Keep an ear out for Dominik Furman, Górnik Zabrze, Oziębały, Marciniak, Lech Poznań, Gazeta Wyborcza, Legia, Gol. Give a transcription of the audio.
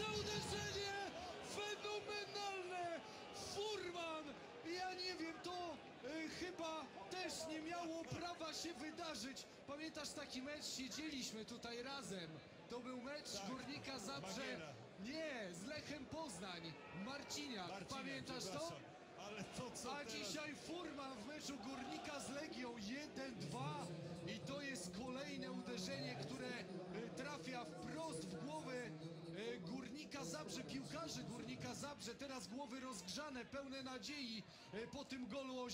Piękne uderzenie, fenomenalne. Furman, ja nie wiem, to chyba też nie miało prawa się wydarzyć. Pamiętasz taki mecz? Siedzieliśmy tutaj razem. To był mecz Górnika Zabrze. Nie, z Lechem Poznań. Marciniak, pamiętasz to? Ale to co teraz? Dzisiaj Furman w meczu Górnika z Legią 1-2 i to jest kolejne uderzenie, które trafia wprost w głowy Górnika Zabrze, piłkarzy Górnika Zabrze, teraz głowy rozgrzane, pełne nadziei po tym golu Oziębały.